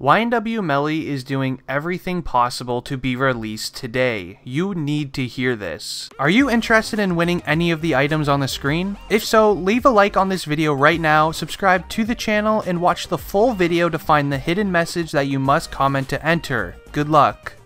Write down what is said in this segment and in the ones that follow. YNW Melly is doing everything possible to be released today. You need to hear this. Are you interested in winning any of the items on the screen? If so, leave a like on this video right now, subscribe to the channel, and watch the full video to find the hidden message that you must comment to enter. Good luck.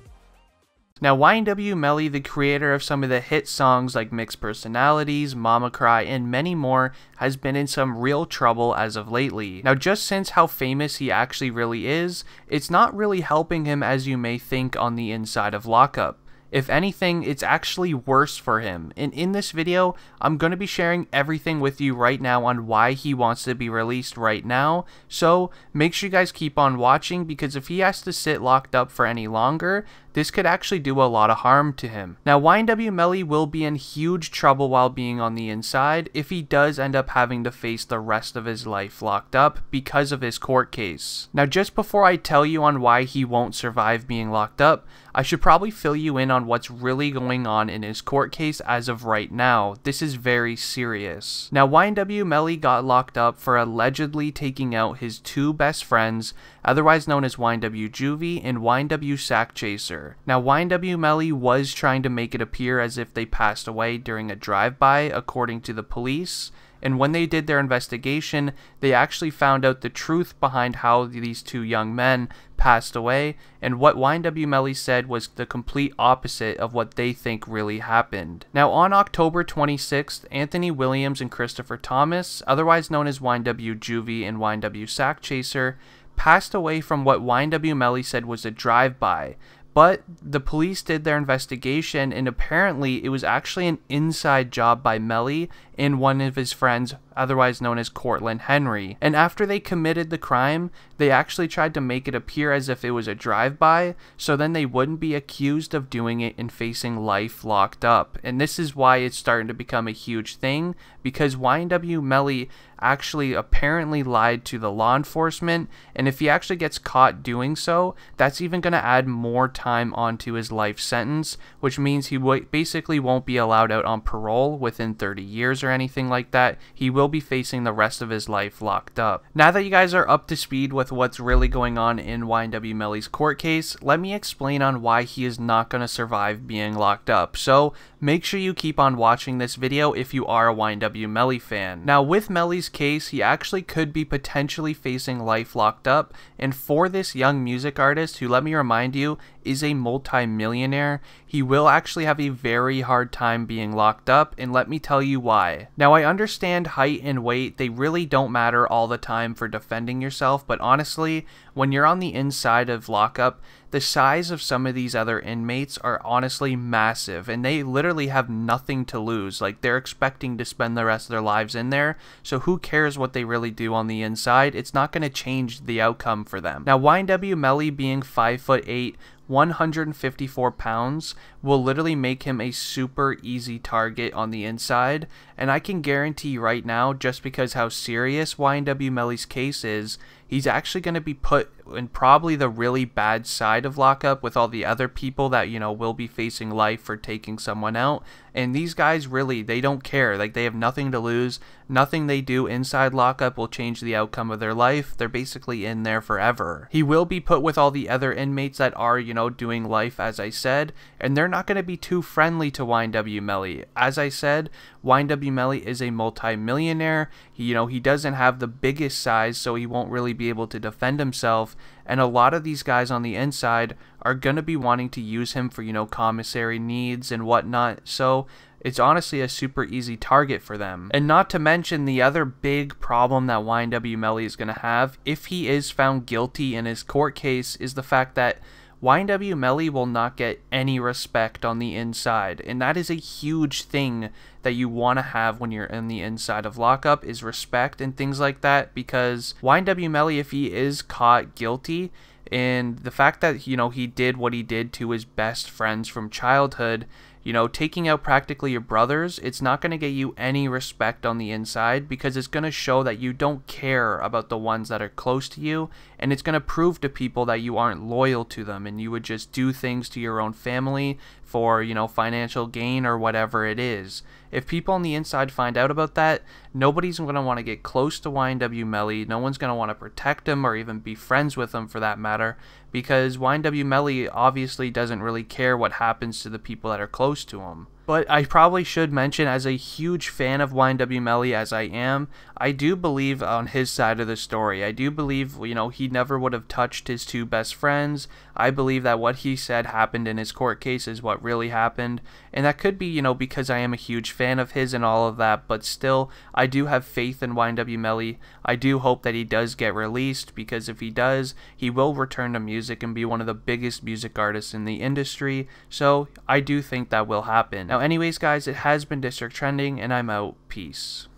Now, YNW Melly, the creator of some of the hit songs like Mixed Personalities, Mama Cry, and many more, has been in some real trouble as of lately. Now, just since how famous he actually really is, it's not really helping him as you may think on the inside of lockup. If anything, it's actually worse for him, and in this video, I'm going to be sharing everything with you right now on why he wants to be released right now, so make sure you guys keep on watching, because if he has to sit locked up for any longer, this could actually do a lot of harm to him. Now, YNW Melly will be in huge trouble while being on the inside if he does end up having to face the rest of his life locked up because of his court case. Now, just before I tell you on why he won't survive being locked up, I should probably fill you in on what's really going on in his court case as of right now. This is very serious. Now, YNW Melly got locked up for allegedly taking out his two best friends, otherwise known as YNW Juvy and YNW Sakchaser. Now, YNW Melly was trying to make it appear as if they passed away during a drive-by, according to the police, and when they did their investigation, they actually found out the truth behind how these two young men passed away, and what YNW Melly said was the complete opposite of what they think really happened. Now, on October 26th, Anthony Williams and Christopher Thomas, otherwise known as YNW Juvy and YNW Sakchaser, passed away from what YNW Melly said was a drive-by. But the police did their investigation, and apparently it was actually an inside job by Melly and one of his friends, otherwise known as Cortland Henry. And after they committed the crime, they actually tried to make it appear as if it was a drive-by, so then they wouldn't be accused of doing it and facing life locked up. And this is why it's starting to become a huge thing, because YNW Melly actually apparently lied to the law enforcement, and if he actually gets caught doing so, that's even going to add more time onto his life sentence, which means he basically won't be allowed out on parole within 30 years or anything like that. He will be facing the rest of his life locked up. Now that you guys are up to speed with what's really going on in YNW Melly's court case, let me explain on why he is not going to survive being locked up. So make sure you keep on watching this video if you are a YNW Melly fan. Now, with Melly's case, he actually could be potentially facing life locked up, and for this young music artist, who, let me remind you, is a multi-millionaire, he will actually have a very hard time being locked up, and let me tell you why. Now, I understand height and weight, they really don't matter all the time for defending yourself, but honestly, when you're on the inside of lockup, the size of some of these other inmates are honestly massive, and they literally have nothing to lose. Like, they're expecting to spend the rest of their lives in there, so who cares what they really do on the inside? It's not going to change the outcome for them. Now, YNW Melly being 5'8", 154 pounds will literally make him a super easy target on the inside, and I can guarantee right now, just because how serious YNW Melly's case is, he's actually going to be put in probably the really bad side of lockup with all the other people that, you know, will be facing life for taking someone out. And these guys, really, they don't care. Like, they have nothing to lose. Nothing they do inside lockup will change the outcome of their life. They're basically in there forever. He will be put with all the other inmates that are, you know, doing life, as I said, and they're not going to be too friendly to YNW Melly. As I said, YNW Melly is a multi-millionaire. You know, he doesn't have the biggest size, so he won't really be able to defend himself, and a lot of these guys on the inside are going to be wanting to use him for, you know, commissary needs and whatnot, so it's honestly a super easy target for them. And not to mention the other big problem that YNW Melly is going to have if he is found guilty in his court case is the fact that YNW Melly will not get any respect on the inside, and that is a huge thing that you want to have when you're in the inside of lockup, is respect and things like that, because YNW Melly, if he is caught guilty, and the fact that, you know, he did what he did to his best friends from childhood, You know, taking out practically your brothers, it's not going to get you any respect on the inside, because it's going to show that you don't care about the ones that are close to you, and it's going to prove to people that you aren't loyal to them and you would just do things to your own family for, you know, financial gain or whatever it is. If people on the inside find out about that, nobody's going to want to get close to YNW Melly. No one's going to want to protect him or even be friends with him for that matter, because YNW Melly obviously doesn't really care what happens to the people that are close to him. But I probably should mention, as a huge fan of YNW Melly as I am, I do believe on his side of the story. I do believe, you know, he never would have touched his two best friends. I believe that what he said happened in his court case is what really happened. And that could be, you know, because I am a huge fan of his and all of that, but still, I do have faith in YNW Melly. I do hope that he does get released, because if he does, he will return to music and be one of the biggest music artists in the industry. So I do think that will happen. Now, anyways, guys, it has been District Trending, and I'm out. Peace.